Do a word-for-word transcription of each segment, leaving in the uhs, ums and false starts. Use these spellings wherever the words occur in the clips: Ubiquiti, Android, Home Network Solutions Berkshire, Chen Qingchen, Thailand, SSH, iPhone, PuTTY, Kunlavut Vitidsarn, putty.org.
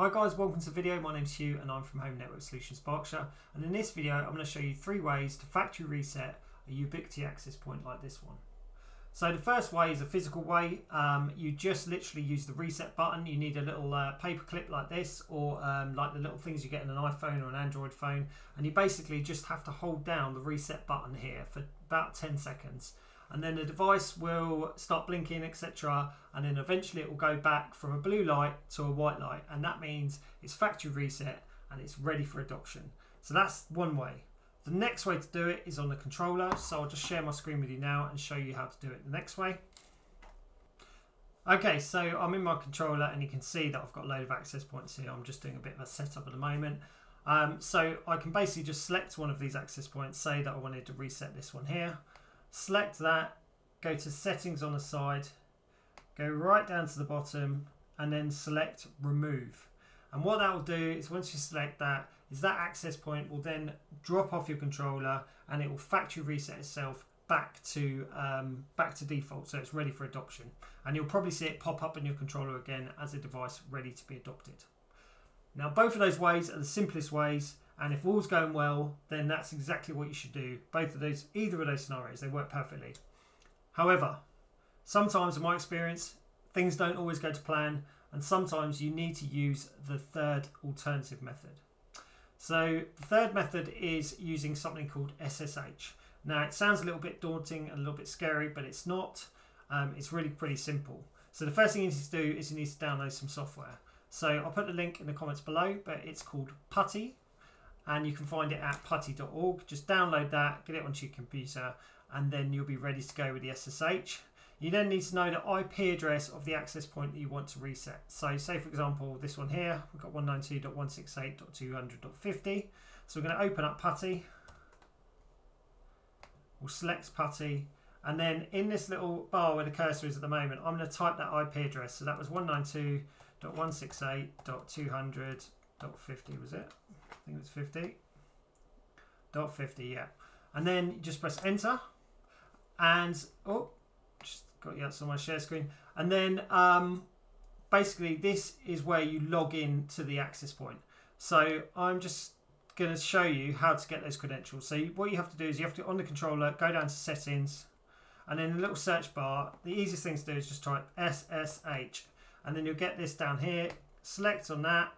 Hi guys, welcome to the video. My name's Hugh and I'm from Home Network Solutions Berkshire, and in this video I'm going to show you three ways to factory reset a Ubiquiti access point like this one. So the first way is a physical way. Um, you just literally use the reset button. You need a little uh, paper clip like this, or um, like the little things you get in an iPhone or an Android phone, and you basically just have to hold down the reset button here for about ten seconds. And then the device will start blinking, et cetera. And then eventually it will go back from a blue light to a white light. And that means it's factory reset and it's ready for adoption. So that's one way. The next way to do it is on the controller. So I'll just share my screen with you now and show you how to do it the next way. Okay, so I'm in my controller and you can see that I've got a load of access points here. I'm just doing a bit of a setup at the moment. Um, so I can basically just select one of these access points, say that I wanted to reset this one here. Select that, go to settings on the side, go right down to the bottom and then select remove. And what that will do is once you select that, is that access point will then drop off your controller and it will factory reset itself back to um, back to default, so it's ready for adoption. And you'll probably see it pop up in your controller again as a device ready to be adopted. Now both of those ways are the simplest ways, and if all's going well, then that's exactly what you should do. Both of those, either of those scenarios, they work perfectly. However, sometimes in my experience, things don't always go to plan, and sometimes you need to use the third alternative method. So the third method is using something called S S H. Now it sounds a little bit daunting and a little bit scary, but it's not. Um, it's really pretty simple. So the first thing you need to do is you need to download some software. So I'll put the link in the comments below, but it's called PuTTY. And you can find it at putty dot org. Just download that, get it onto your computer, and then you'll be ready to go with the S S H. You then need to know the I P address of the access point that you want to reset. So say for example, this one here, we've got one ninety-two dot one sixty-eight dot two hundred dot fifty. So we're gonna open up PuTTY. We'll select PuTTY. And then in this little bar where the cursor is at the moment, I'm gonna type that I P address. So that was one ninety-two dot one sixty-eight dot two hundred dot fifty, was it? I think it was fifty dot fifty, yeah. And then you just press enter, and oh, just got you outside my share screen. And then um, basically this is where you log in to the access point. So I'm just going to show you how to get those credentials. So what you have to do is you have to, on the controller, go down to settings, and then the little search bar, the easiest thing to do is just type S S H, and then you'll get this down here. Select on that,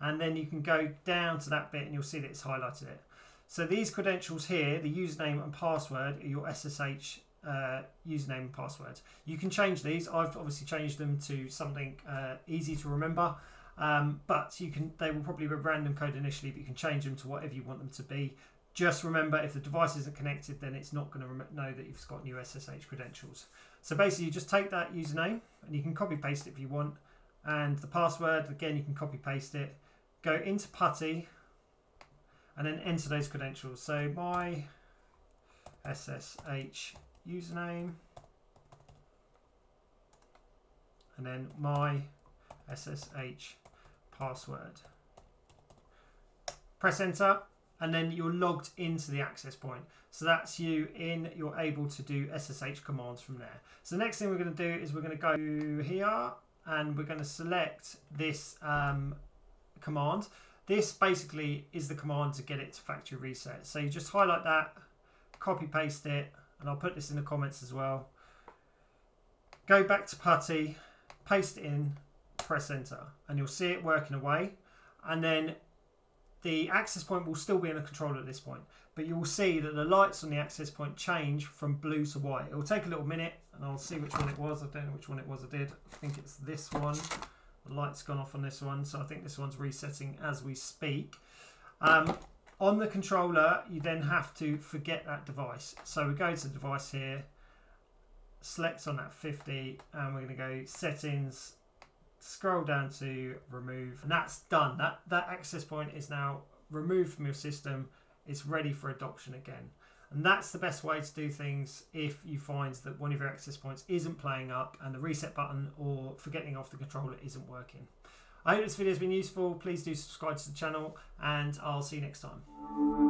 and then you can go down to that bit and you'll see that it's highlighted it. So these credentials here, the username and password, are your S S H uh, username and password. You can change these. I've obviously changed them to something uh, easy to remember, um, but you can, they will probably be random code initially, but you can change them to whatever you want them to be. Just remember, if the device isn't connected, then it's not going to know that you've got new S S H credentials. So basically you just take that username and you can copy paste it if you want, and the password, again, you can copy paste it. Go into PuTTY and then enter those credentials. So my S S H username and then my S S H password. Press enter and then you're logged into the access point. So that's you in, you're able to do S S H commands from there. So the next thing we're going to do is we're going to go here and we're going to select this um, command. This basically is the command to get it to factory reset. So you just highlight that, copy paste it, and I'll put this in the comments as well. Go back to PuTTY, paste it in, press enter, and you'll see it working away. And then the access point will still be in the controller at this point, but you will see that the lights on the access point change from blue to white. It will take a little minute, and I'll see which one it was. I don't know which one it was I did. I think it's this one. The light's gone off on this one, so I think this one's resetting as we speak. Um, on the controller, you then have to forget that device. So we go to the device here, select on that fifty, and we're going to go settings, scroll down to remove, and that's done. That, that access point is now removed from your system. It's ready for adoption again. And that's the best way to do things if you find that one of your access points isn't playing up and the reset button or forgetting off the controller isn't working. I hope this video has been useful. Please do subscribe to the channel and I'll see you next time.